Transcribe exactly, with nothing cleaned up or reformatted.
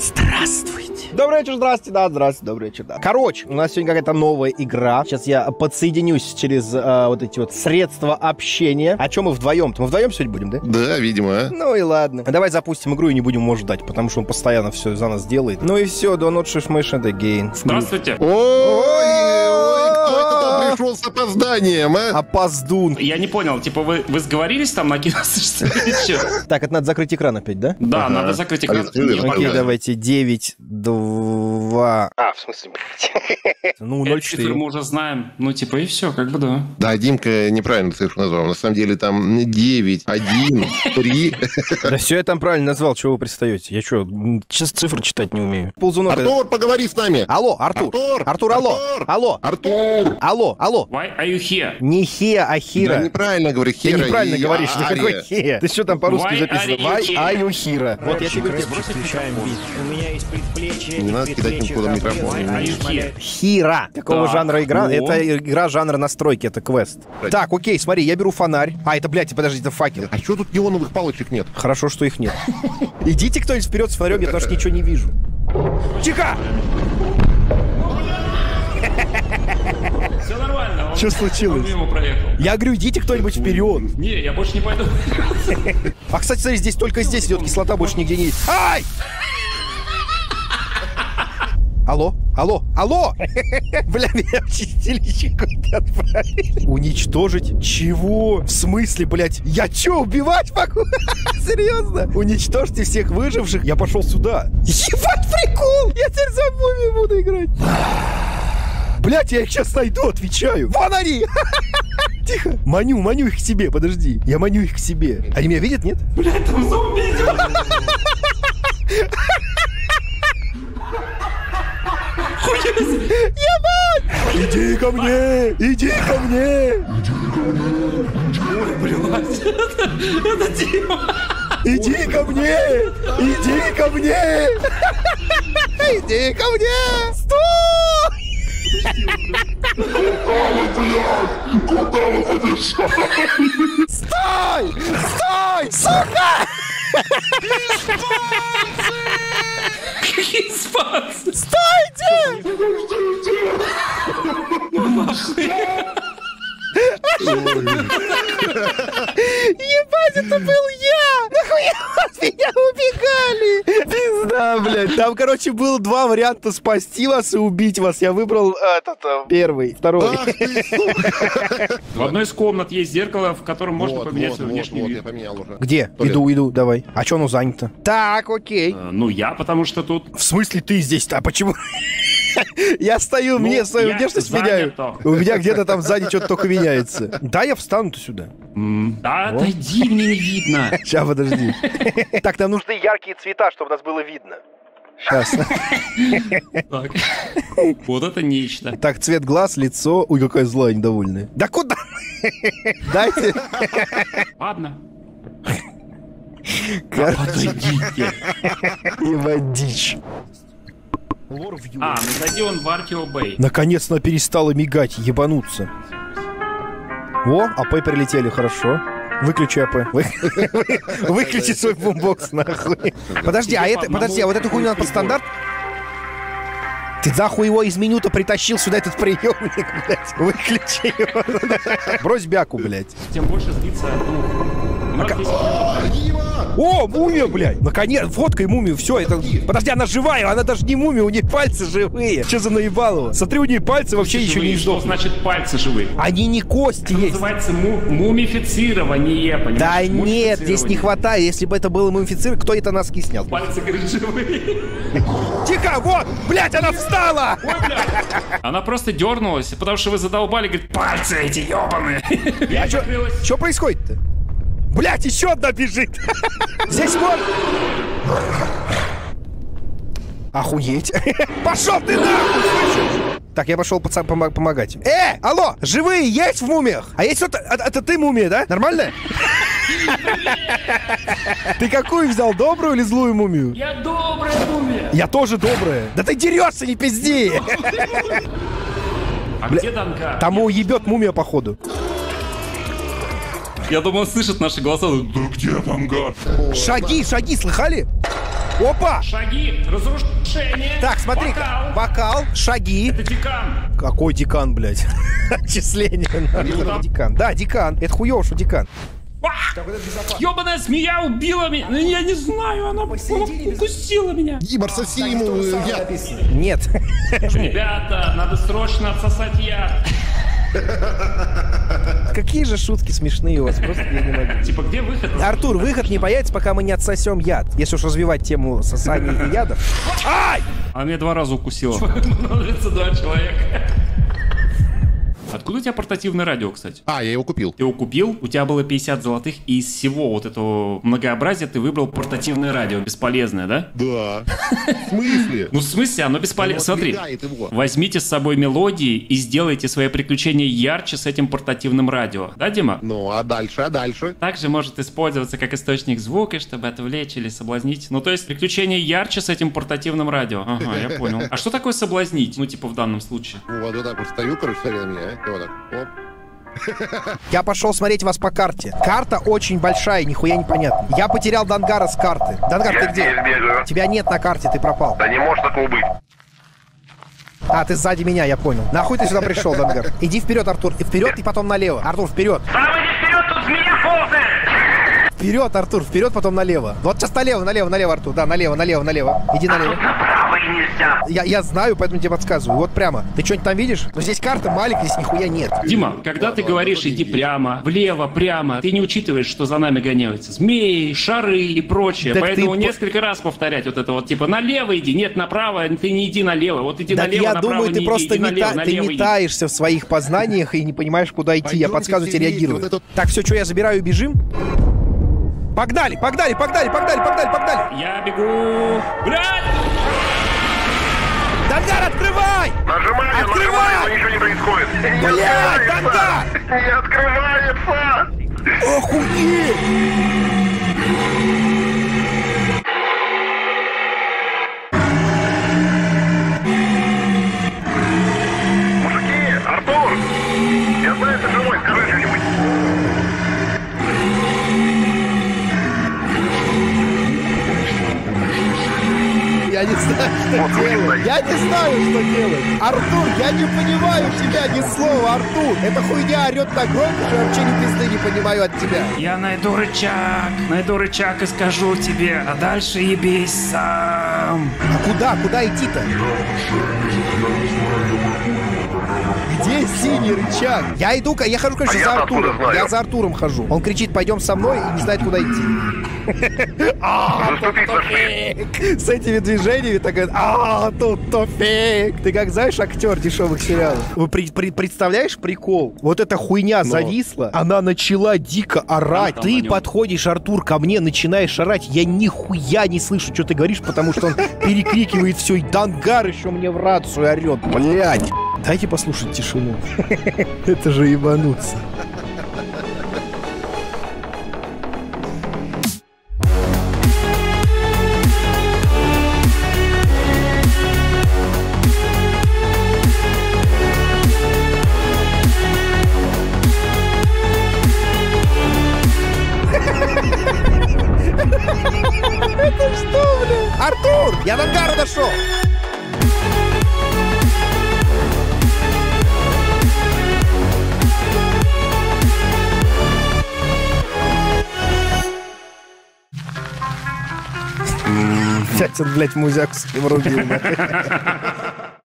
Здравствуйте. Добрый вечер, здрасте, да, здравствуйте, добрый вечер, да. Короче, у нас сегодня какая-то новая игра. Сейчас я подсоединюсь через э, вот эти вот средства общения. О чем мы вдвоем-то? Мы вдвоем сегодня будем, да? Да, видимо. Ну и ладно. Давай запустим игру и не будем его ждать, потому что он постоянно все за нас делает. Ну и все, да, not shift machine again. Здравствуйте. Пришел с опозданием, а? Опоздун. Я не понял, типа вы, вы сговорились там на киносышце или что? Так, это надо закрыть экран опять, да? Да, надо закрыть экран. Окей, давайте, девять, два... А, в смысле, блядь. Ну, ноль четыре. Мы уже знаем, ну, типа, и все, как бы, да. Да, Димка неправильно цифру назвал. На самом деле там девять, один, три... Да все, я там правильно назвал, чего вы пристаете? Я что, сейчас цифры читать не умею. Артур, поговори с нами. Алло, Артур. Артур, алло. Алло. Артур. Алло. Алло. Why are you here? Не хея, а хира. Да, неправильно говорю, хера. Ты неправильно говоришь, что такое хея. Ты что там по-русски записывал? Why are you here? Вот я тебе включаем. У меня есть предплечье. Не надо кидать никуда микрофон. Хира. Какого жанра игра? Это игра жанра настройки, это квест. Так, окей, смотри, я беру фонарь. А, это, блядь, подожди, это факел. А что тут неоновых палочек нет? Хорошо, что их нет. Идите кто-нибудь вперед с фонарем, я потому что ничего не вижу. Тихо! Все нормально. Он, что случилось? Я говорю, идите кто-нибудь вперед. Не, я больше не пойду. А, кстати, смотри, здесь только здесь идет кислота, больше нигде не есть. Ай! Алло, алло, алло! Бля, меня чистилище куда-то отправили. Уничтожить? Чего? В смысле, блядь? Я чё, убивать могу? Серьезно? Уничтожьте всех выживших. Я пошел сюда. Ебать, прикол! Я теперь за мумию буду играть. Блять, я их сейчас найду, отвечаю. Вон они! Тихо. Маню, маню их к себе, подожди. Я маню их к себе. Они меня видят, нет? Блять, там зомби идет. Иди ко мне! Иди ко мне! Ой, блядь! Это Дима! Иди ко мне! Иди ко мне! Иди ко мне! Стой! Стой! Стой! Сука! Какие спанцы! Стойте! Ебать, это был я! Нахуя от меня убегали? Пизда, блядь. Там, короче, было два варианта: спасти вас и убить вас. Я выбрал этот первый, второй. В одной из комнат есть зеркало, в котором можно поменять свой внешний вид. Где? Иду, иду, давай. А чё оно занято? Так, окей. Ну, я, потому что тут... В смысле ты здесь-то? А почему... Я стою, ну, мне свою внешность меняю. У меня где-то там сзади что-то только меняется. Да, я встану-то сюда. Mm. Да, вот. Отойди, мне не видно. Сейчас, подожди. Так, нам нужны яркие цвета, чтобы нас было видно. Сейчас. Так. Вот это нечто. Так, цвет глаз, лицо. Ой, какая злая, недовольная. Да куда? Дайте. Ладно. Подойдите. Ебать, дичь. А, назади он в Аркио Бэй. Наконец-то перестала мигать, ебануться. О, АП прилетели, хорошо. Выключи АП. Выключи свой бумбокс, нахуй. Подожди, а это, подожди, а вот эту хуйню надо под стандарт? Ты захуй его из меню-то притащил сюда, этот приемник, блядь. Выключи его. Брось бяку, блядь. Тем больше злится. О, мумия, блядь! Наконец, фоткай мумию, все, это... Подожди, она живая, она даже не мумия, у нее пальцы живые. Что за наебалово? Смотри, у нее пальцы вообще еще не сдохли. Что значит пальцы живые? Они не кости есть. Называется мумифицирование, понимаешь? Да нет, здесь не хватает, если бы это было мумифицирование, кто это носки снял? Пальцы, говорит, живые. Тихо, вот, блядь, она встала! Она просто дернулась, потому что вы задолбали, говорит, пальцы эти ебаные. А что происходит-то? Блять, еще одна бежит! Здесь вот! Охуеть! Пошел ты нахуй! Так, я пошел пацан помогать. Э! Алло! Живые есть в мумиях? А есть вот... Это ты мумия, да? Нормально? Ты какую взял, добрую или злую мумию? Я добрая мумия! Я тоже добрая! Да ты дерешься, не пизди! А где Данка? Там его ебет мумия, походу. Я думаю, он слышит наши голоса. Да где там гад? Шаги, шаги, слыхали? Опа! Шаги, разрушение. Так, смотри, вокал, вокал шаги. Это декан. Какой декан, блядь? Отчисление. Декан. Да, декан. Это хуёво, что декан. Ёбаная змея убила меня. Я не знаю, она укусила меня. Гибар, соси ему яд. Нет. Ребята, надо срочно отсосать яд. Какие же шутки смешные у вас, просто я не могу. Типа, где выход? Артур, выход не появится, пока мы не отсосем яд. Если уж развивать тему сосания и ядов. Ай! Она меня два раза укусила. Становится два человека. Откуда у тебя портативное радио, кстати? А, я его купил. Ты его купил, у тебя было пятьдесят золотых, и из всего вот этого многообразия ты выбрал портативное радио. Бесполезное, да? Да. В смысле? Ну, в смысле, оно бесполезное. Смотри, возьмите с собой мелодии и сделайте свои приключения ярче с этим портативным радио. Да, Дима? Ну, а дальше, а дальше? Также может использоваться как источник звука, чтобы отвлечь или соблазнить. Ну, то есть, приключения ярче с этим портативным радио. Ага, я понял. А что такое соблазнить? Ну, типа, в данном случае. Ну, вот так вот стою, короче, меня, вот так, оп. Я пошел смотреть вас по карте. Карта очень большая, нихуя не понятно. Я потерял Дангара с карты. Дангар, я ты где? Бежу. Тебя нет на карте, ты пропал. Да не может такого быть. А, ты сзади меня, я понял. Нахуй ты сюда пришел, Дангар? Иди вперед, Артур. И вперед, и потом налево. Артур, вперед. Сам иди вперед, тут змея ползает. Вперед, Артур, вперед, потом налево. Вот сейчас налево, налево, налево, Артур. Да, налево, налево, налево. Иди налево. Нельзя. Я, я знаю, поэтому тебе подсказываю. Вот прямо. Ты что-нибудь там видишь? Но здесь карта маленькая, здесь нихуя нет. Дима, когда ты говоришь иди прямо, влево, прямо, ты не учитываешь, что за нами гоняются змеи, шары и прочее. Так поэтому ты... несколько раз повторять вот это вот, типа, налево иди, нет, направо, ты не иди налево, вот иди так налево, я направо, думаю, ты не просто иди, иди налево, мета... налево, ты метаешься в своих познаниях и не понимаешь, куда идти. Пойдем, я подсказываю тебе, реагирую. Вот это... Так, все, что я забираю, бежим? Погнали, погнали, погнали, погнали, погнали, погнали. Я бегу. Блядь! Дангар, открывай! Нажимай, открывай! Нажимай, ничего не происходит. Блядь, Дангар! Не открывается! Охуеть! Мужики, Артур! Я знаю, ты живой, скажи что-нибудь. Я не знаю, что делать. Я не знаю, что делать. Артур, я не понимаю тебя ни слова, Артур. Эта хуйня орет так громко, что я вообще ни пизды не понимаю от тебя. Я найду рычаг, найду рычаг и скажу тебе, а дальше ебись сам. А куда, куда идти-то? Где синий рычаг? Я иду, я хожу, конечно, а за Артуром. Я за Артуром хожу. Он кричит, пойдем со мной, и не знает, куда идти. А, тут тупик. С этими движениями так говорит, а, тут тупик. Ты как, знаешь, актер дешевых сериалов? Представляешь прикол? Вот эта хуйня зависла, она начала дико орать. Ты подходишь, Артур, ко мне, начинаешь орать. Я нихуя не слышу, что ты говоришь, потому что он перекрикивает все, и Дангар еще мне в рацию орет. Блядь. Дайте послушать тишину. Это же ебануться. Это что, блин? Артур, я на Дангару дошел. Сейчас он, блядь, музяку с ним рубил.